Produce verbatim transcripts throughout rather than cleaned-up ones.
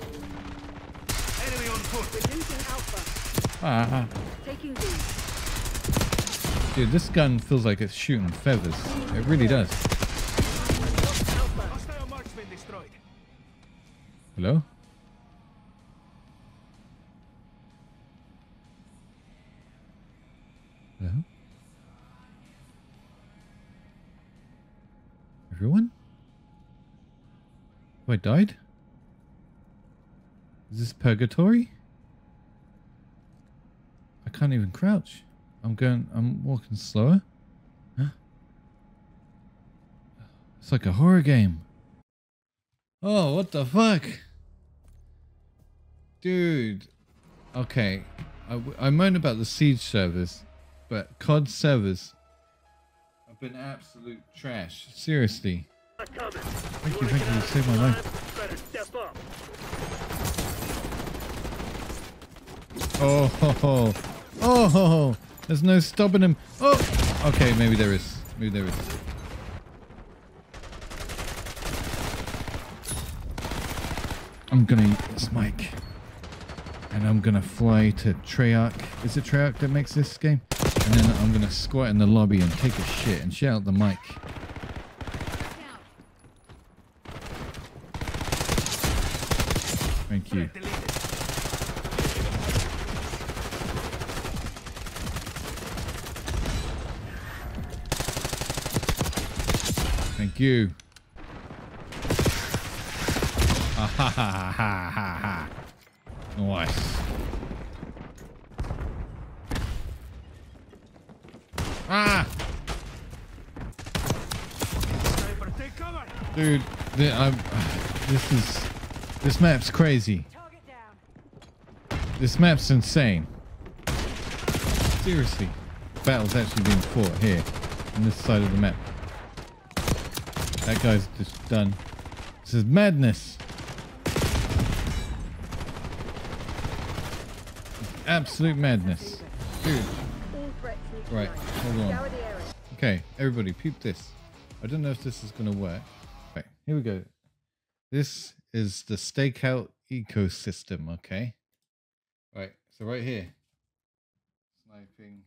Enemy on foot. Reducing alpha. Ah. Taking B. Dude, this gun feels like it's shooting feathers. It really does. Hello? Hello? Everyone? Have I died? Is this purgatory? I can't even crouch. I'm going, I'm walking slower. Huh? It's like a horror game. Oh, what the fuck? Dude. Okay. I, I moan about the Siege servers, but C O D servers have been absolute trash. Seriously. Thank you, thank you, you saved my life. Oh, ho, ho. Oh, ho, ho. There's no stopping him. Oh, okay. Maybe there is. Maybe there is. I'm gonna eat this mic, and I'm gonna fly to Treyarch. Is it Treyarch that makes this game? And then I'm gonna squat in the lobby and take a shit and shout out the mic. Thank you. Thank you. Ah, ha, ha, ha, ha, ha. Nice. Ah! Dude, the, I'm, this is... This map's crazy. This map's insane. Seriously. Battle's actually being fought here. On this side of the map. That guy's just done. This is madness. Absolute madness. Dude. Right, hold on. Okay, everybody, peep this. I don't know if this is going to work. Right, here we go. This is the Stakeout ecosystem, okay? Right, so right here. Sniping.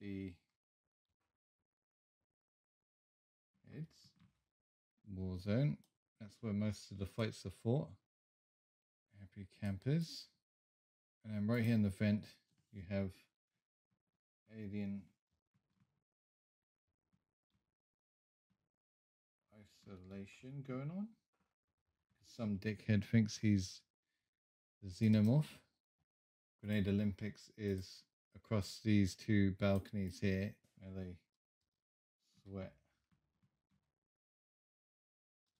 The... It's Warzone. That's where most of the fights are fought. Happy campers. And then right here in the vent, you have alien isolation going on. Some dickhead thinks he's the xenomorph. Grenade Olympics is across these two balconies here where they sweat.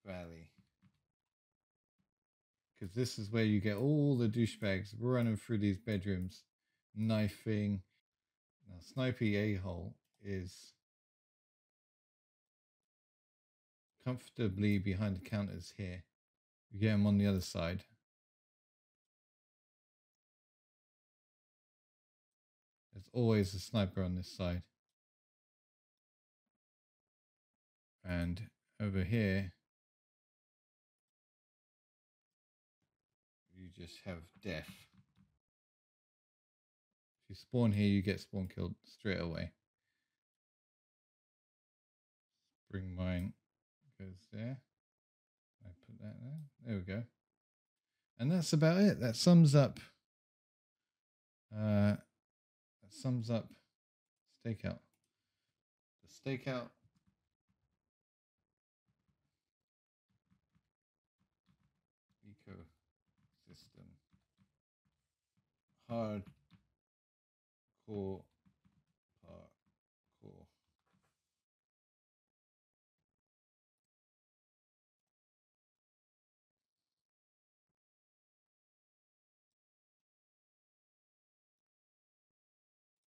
Valley. Because this is where you get all the douchebags running through these bedrooms, knifing. Now, Snipey A-hole is comfortably behind the counters here. You get him on the other side. There's always a sniper on this side. And over here, you just have death. If you spawn here, you get spawn killed straight away. Spring mine goes there. I put that there. There we go. And that's about it. That sums up. Uh, that sums up Stakeout. The Stakeout. Hardcore, hardcore.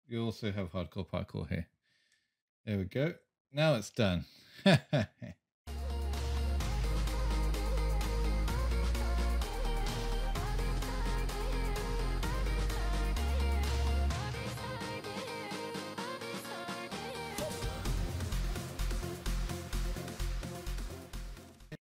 You also have hardcore parkour here. There we go. Now it's done.